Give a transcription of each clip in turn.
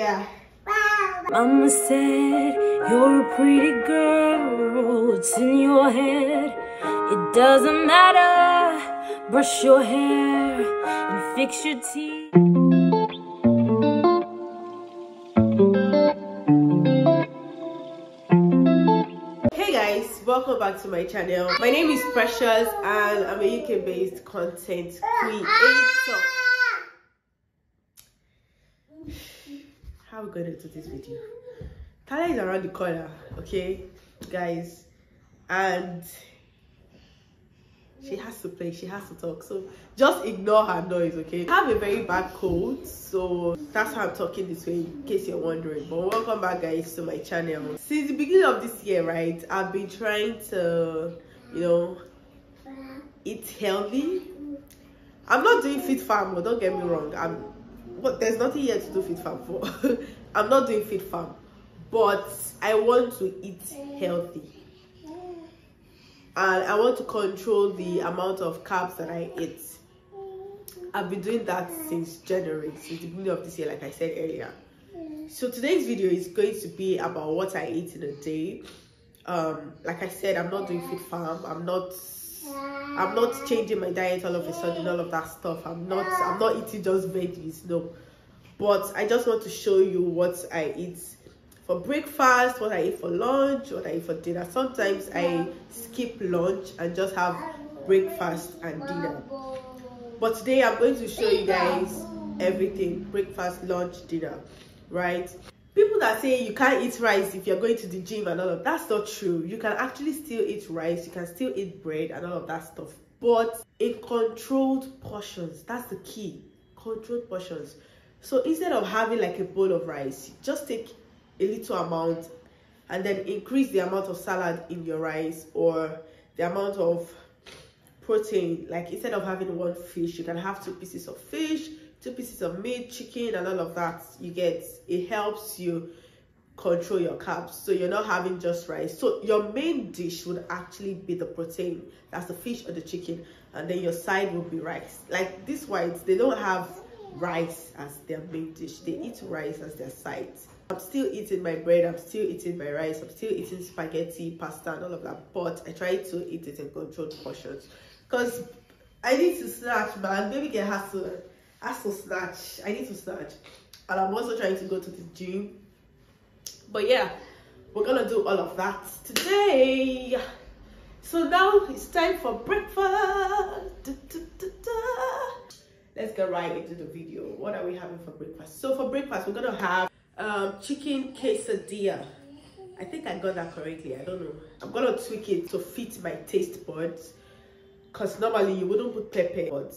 Yeah. Mama said, you're a pretty girl, it's in your head. It doesn't matter, brush your hair and fix your teeth. Hey guys, welcome back to my channel. My name is Precious and I'm a UK-based content creator. How we got into this video? Talia is around the corner, okay, guys, and she has to play, she has to talk, so just ignore her noise, okay? I have a very bad cold, so that's how I'm talking this way, in case you're wondering. But welcome back, guys, to my channel. Since the beginning of this year, right, I've been trying to, you know, eat healthy. I'm not doing fit farm, but don't get me wrong, but there's nothing here to do fit farm for. I'm not doing fit farm, but I want to eat healthy and I want to control the amount of carbs that I eat. I've been doing that since January, since the beginning of this year, like I said earlier. So today's video is going to be about what I eat in a day. Like I said, I'm not doing fit farm. I'm not changing my diet all of a sudden, all of that stuff. I'm not eating just veggies, no. But I just want to show you what I eat for breakfast, what I eat for lunch, what I eat for dinner. Sometimes I skip lunch and just have breakfast and dinner. But today I'm going to show you guys everything, breakfast, lunch, dinner, right? People that say you can't eat rice if you're going to the gym and all of that's not true. You can actually still eat rice, you can still eat bread and all of that stuff, but in controlled portions. That's the key, controlled portions. So instead of having like a bowl of rice, just take a little amount and then increase the amount of salad in your rice or the amount of protein. Like instead of having one fish, you can have 2 pieces of fish, 2 pieces of meat, chicken and all of that. You get it, helps you control your carbs, so you're not having just rice. So your main dish would actually be the protein, that's the fish or the chicken, and then your side will be rice. Like these whites, they don't have rice as their main dish, they eat rice as their side. I'm still eating my bread, I'm still eating my rice, I'm still eating spaghetti, pasta and all of that, but I try to eat it in controlled portions because I need to snatch, man. Baby girl has to snatch. I need to snatch, and I'm also trying to go to the gym. But yeah, we're gonna do all of that today. So now it's time for breakfast. Let's get right into the video. What are we having for breakfast? So for breakfast, we're gonna have chicken quesadilla. I think I got that correctly, I don't know. I'm gonna tweak it to fit my taste buds because normally you wouldn't put pepper, but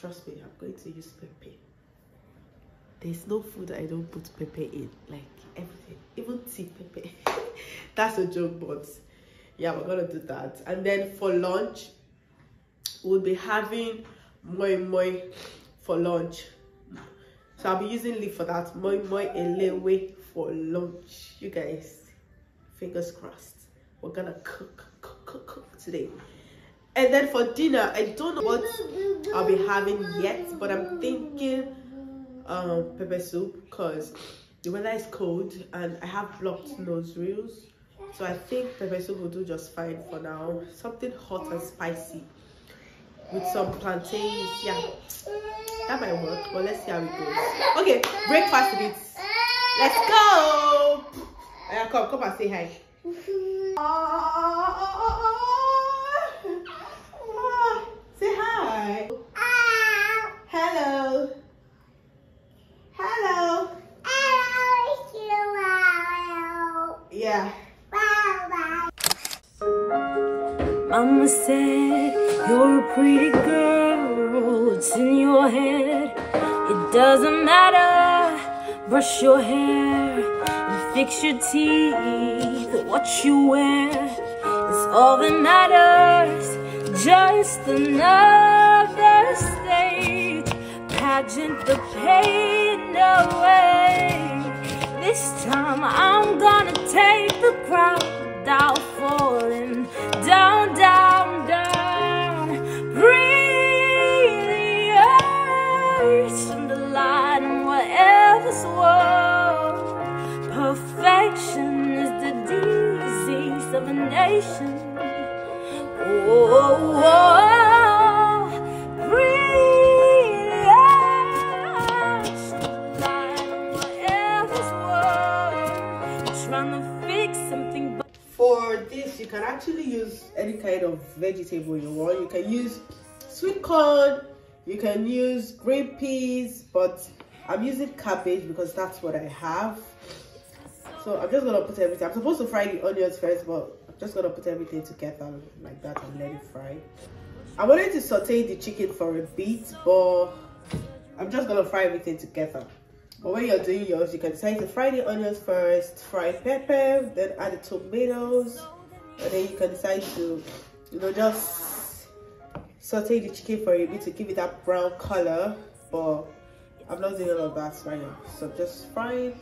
trust me, I'm going to use Pepe. There's no food I don't put Pepe in, like everything, even tea Pepe. That's a joke, but yeah, we're gonna do that. And then for lunch, we'll be having moi moi for lunch. So I'll be using leaf for that, moi moi elewe for lunch. You guys, fingers crossed, we're gonna cook today. And then for dinner, I don't know what I'll be having yet, but I'm thinking pepper soup because the weather is cold and I have blocked nostrils. So I think pepper soup will do just fine for now. Something hot and spicy with some plantains. Yeah, that might work, but let's see how it goes. Okay, breakfast with it. Let's go! Yeah, come and say hi. Say hi. Hello. Hello. Yeah. Mama said, you're a pretty girl, it's in your head. It doesn't matter, brush your hair and fix your teeth. What you wear is all that matters. Just another stage, pageant the pain away. This time I'm gonna take the crowd without falling down, down, down. Breathe the earth and the light and whatever's world. Perfection is the disease of a nation. Oh, oh, oh. You can actually use any kind of vegetable you want. You can use sweet corn, you can use green peas, but I'm using cabbage because that's what I have. So I'm just gonna put everything. I'm supposed to fry the onions first, but I'm just gonna put everything together like that and let it fry. I wanted to saute the chicken for a bit, but I'm just gonna fry everything together. But when you're doing yours, you can decide to fry the onions first, fry pepper, then add the tomatoes. And then you can decide to, you know, just saute the chicken for a bit to give it that brown color. But I'm not doing all of that right now. So just frying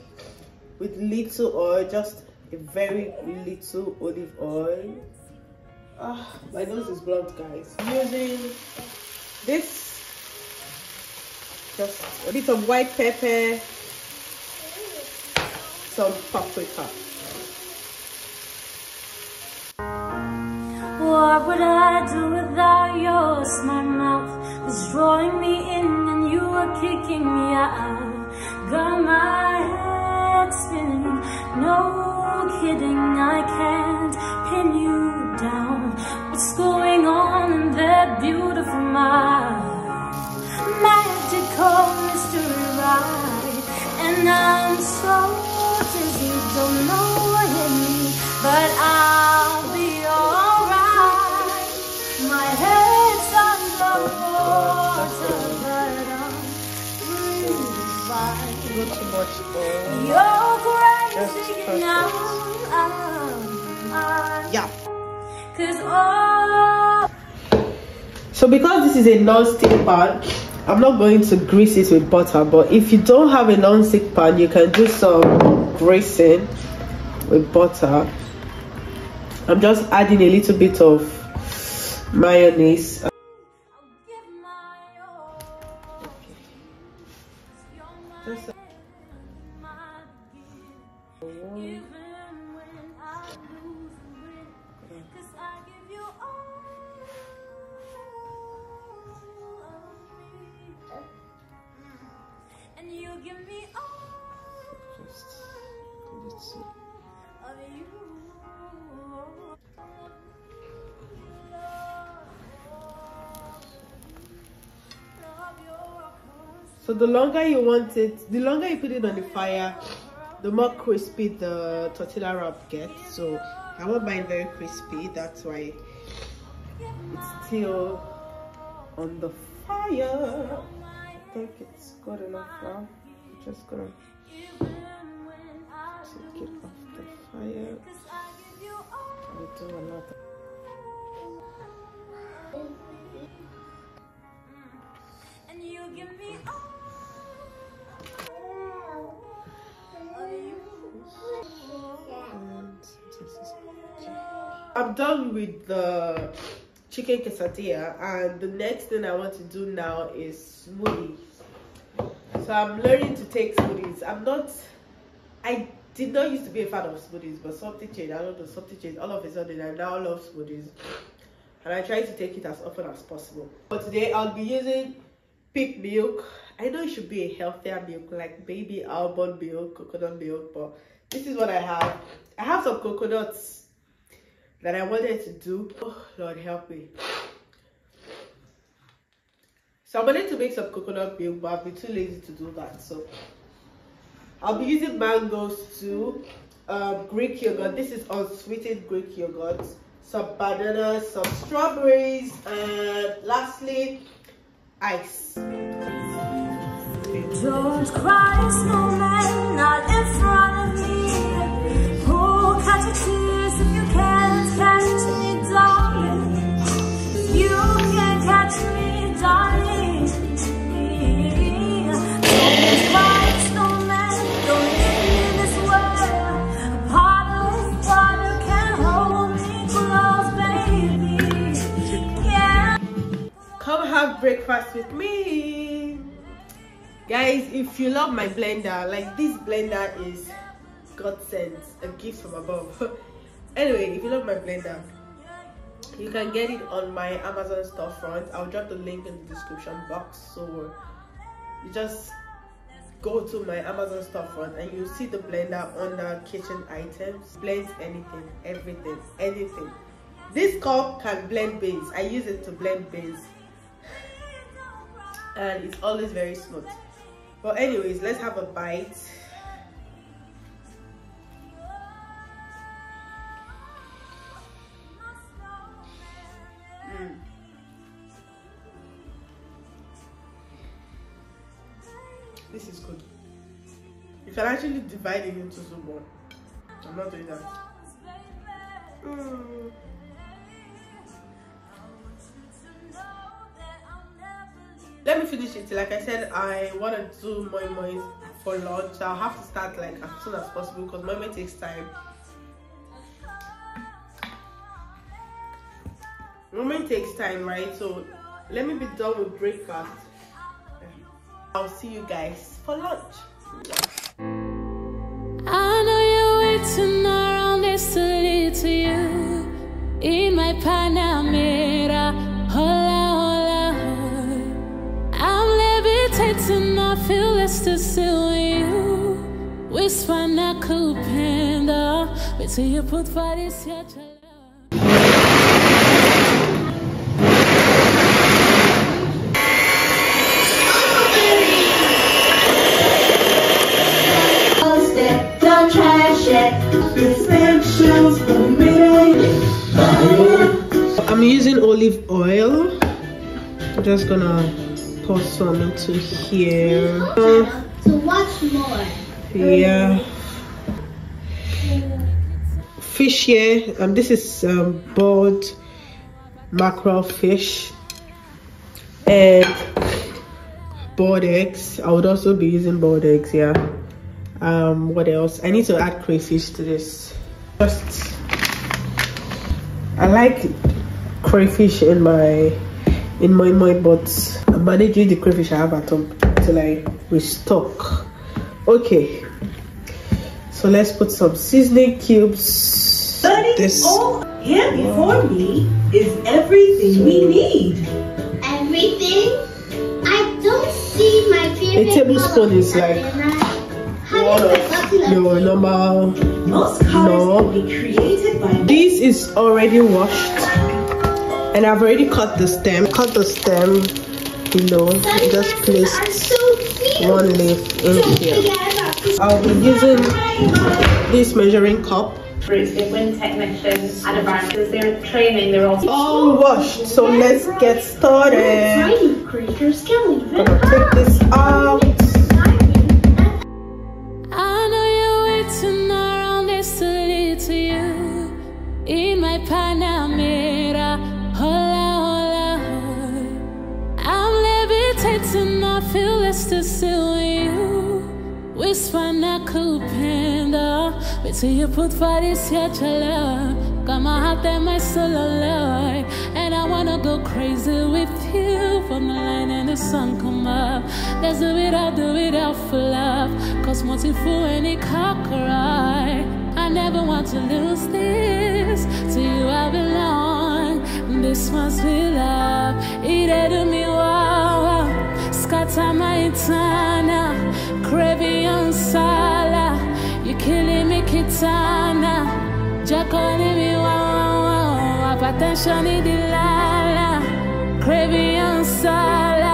with little oil, just a very little olive oil. Ah, my nose is blunt, guys. Using this, just a bit of white pepper, some paprika. What would I do without yours? My mouth was drawing me in and you were kicking me out. Got my head spinning, no kidding, I can't pin you down. What's going on in that beautiful mind? Magical mystery ride, and I'm so dizzy, don't know what hit me, but I'll be all. Too much oil. You're crazy now. Yeah. So because this is a non-stick pan, I'm not going to grease it with butter. But if you don't have a non-stick pan, you can do some greasing with butter. I'm just adding a little bit of mayonnaise. So the longer you want it, the longer you put it on the fire, the more crispy the tortilla wrap gets. So I want mine very crispy, that's why it's still on the fire. I think it's good enough now. I'm just gonna take it off the fire. I'll do another. And you give me all. I'm done with the chicken quesadilla, and the next thing I want to do now is smoothies. So I'm learning to take smoothies. I did not used to be a fan of smoothies, but something changed. I don't know, something changed. All of a sudden, I now love smoothies, and I try to take it as often as possible. But today, I'll be using pig milk. I know it should be a healthier milk, like baby almond milk, coconut milk, but this is what I have. I have some coconuts that I wanted to do. Oh, Lord help me. So I wanted to make some coconut milk, but I'll be too lazy to do that. So I'll be using mangoes too, Greek yogurt. This is unsweetened Greek yogurt, some bananas, some strawberries, and lastly, ice. Don't cry, snowman, not in front of me. Oh, catch your tears if you can. Catch me, darling. You can catch me, darling. Don't cry, snowman. Don't leave this world. A bottle of water can hold me close, baby. Yeah. Come have breakfast with me. Guys, if you love my blender, like this blender is God sent, a gift from above. Anyway, if you love my blender, you can get it on my Amazon storefront. I'll drop the link in the description box, so you just go to my Amazon storefront and you'll see the blender under kitchen items. Blends anything, everything, anything. This cup can blend beans. I use it to blend beans and it's always very smooth. But anyways, let's have a bite. This is good. You can actually divide it into someone. I'm not doing that. Let me finish it. Like I said, I want to do moi mois for lunch. I'll have to start like as soon as possible because moi moi takes time. Moi moi takes time, right? So let me be done with breakfast. I'll see you guys for lunch. I know you're waiting around this to lead to you. In my Panamera, hola, hola. I'm levitating, I feel less to still you. Whisper na kupenda, wait till you put for this here. I'm using olive oil. I'm just gonna pour some into here. So what's more? Yeah. Fish here. This is boiled mackerel fish and boiled eggs. I would also be using boiled eggs. Yeah. What else? I need to add crayfish to this. Just, I like crayfish in my but I'm managing the crayfish I have at home till I restock. Okay, so let's put some seasoning cubes. This here before me is everything we need. Everything? I don't see my favorite. A tablespoon is like your normal. This is already washed and I've already cut the stem. Cut the stem below. I just placed one leaf in here. I'll be using this measuring cup. All washed, so let's get started. I'm gonna take this out. Panamera, hola, hola. I'm levitating, I feel less to still you. Whisper na kupenda, wait till you put for this here chala. Got my heart and my soul alive, and I wanna go crazy with you. From the line and the sun come up, let's do it out for love. Cause once you fool any cockroach, I never want to lose this. To you I belong. This must be love. Iredu miwawa, skata maitana, krevi ansala, you killing me kitana, jakoni miwawa, patenshani dilala, krevi ansala.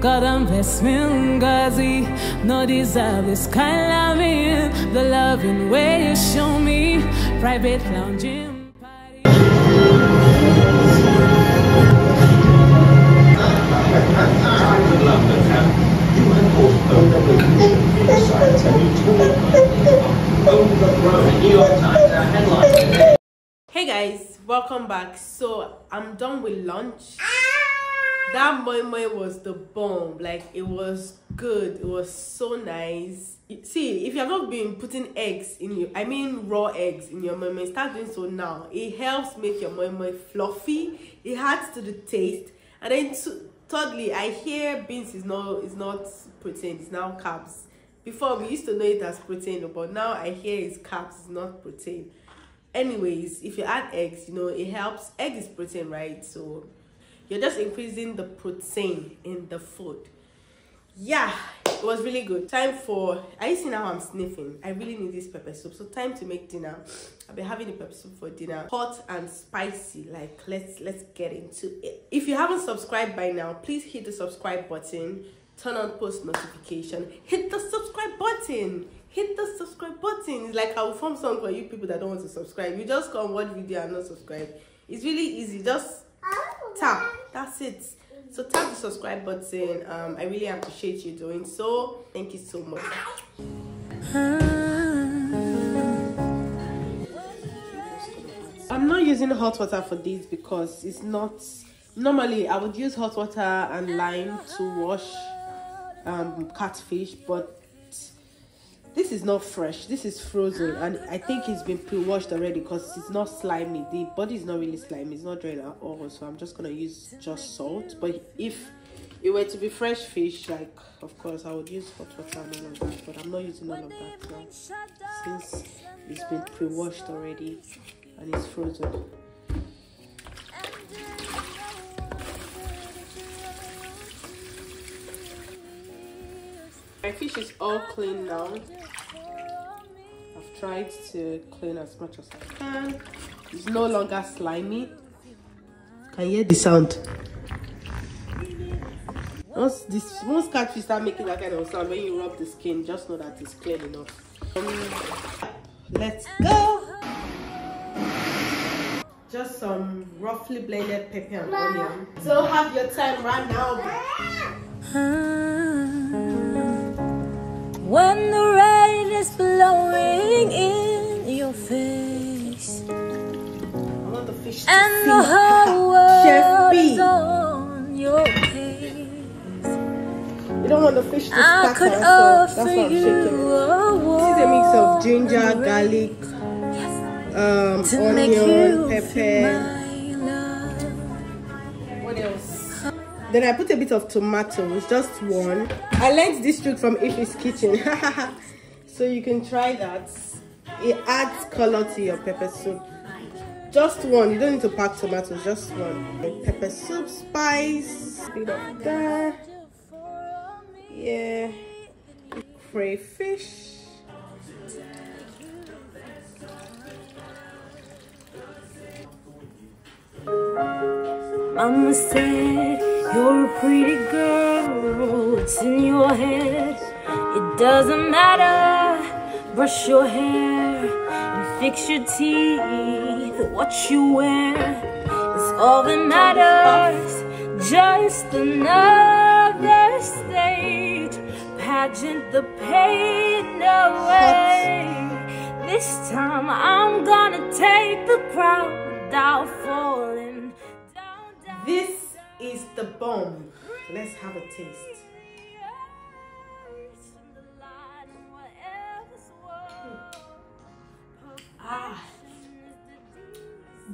God, I'm blessed, Mungazi. No desire this kind of loving, the loving way you show me. Private lounging. Hey guys, welcome back. So I'm done with lunch. That moi moi was the bomb. Like, it was good, it was so nice. See, if you have not been putting eggs in your, I mean raw eggs in your moi moi, start doing so now. It helps make your moi moi fluffy, it adds to the taste. And then thirdly, I hear beans is not protein, it's now carbs. Before, we used to know it as protein, but now I hear it's carbs, it's not protein. Anyways, if you add eggs, you know, it helps. Egg is protein, right? So you're just increasing the protein in the food. Yeah, it was really good. Time for, are you seeing how I'm sniffing? I really need this pepper soup. So time to make dinner. I'll be having the pepper soup for dinner. Hot and spicy. Like, let's get into it. If you haven't subscribed by now, please hit the subscribe button. Turn on post notification. Hit the subscribe button. Hit the subscribe button. It's like I will form song for you people that don't want to subscribe. You just come watch video and not subscribe. It's really easy. Just tap. That's it. So tap the subscribe button. I really appreciate you doing so. Thank you so much. I'm not using hot water for this because it's not. Normally, I would use hot water and lime to wash catfish, but this is not fresh. This is frozen, and I think it's been pre-washed already because it's not slimy. The body is not really slimy. It's not dry at all, so I'm just gonna use just salt. But if it were to be fresh fish, like, of course, I would use hot water and all of that, but I'm not using all of that now since it's been pre-washed already and it's frozen. My fish is all clean now. I've tried to clean as much as I can. It's no longer slimy. Can you hear the sound? Once catfish start making that kind of sound, when you rub the skin, just know that it's clean enough. Let's go! Just some roughly blended pepper and onion. So have your time right now. When the rain is blowing in your face, I want the fish to and the whole world is on your case, you don't want the fish to I could offer so you a walk. This is a mix of ginger, garlic, yes, onion, pepper. What else? Then I put a bit of tomatoes, just one. I learned this trick from Ify's Kitchen. So you can try that. It adds color to your pepper soup. Just one, you don't need to pack tomatoes, just one. Pepper soup, spice, bit of that. Yeah. Crayfish. Mama said, you're a pretty girl, it's in your head. It doesn't matter, brush your hair and fix your teeth. What you wear is all that matters. Just another stage, pageant the pain away. This time I'm gonna take the crowd without falling down. This is the bomb. Let's have a taste. Ah,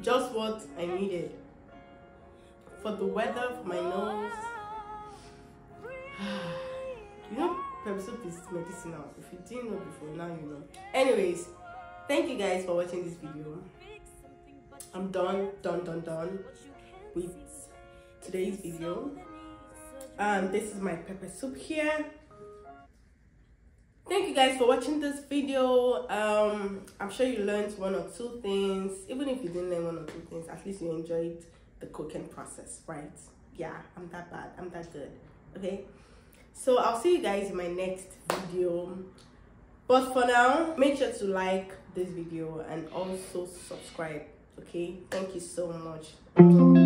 just what I needed for the weather, for my nose. You know, pepper soup is medicinal. If you didn't know before, now you know. Anyways, thank you guys for watching this video. I'm done with today's video, and this is my pepper soup here. Thank you guys for watching this video. I'm sure you learned one or two things. Even if you didn't learn one or two things, at least you enjoyed the cooking process, right? Yeah, I'm that bad, I'm that good. Okay, so I'll see you guys in my next video, but for now, make sure to like this video and also subscribe. Okay, thank you so much.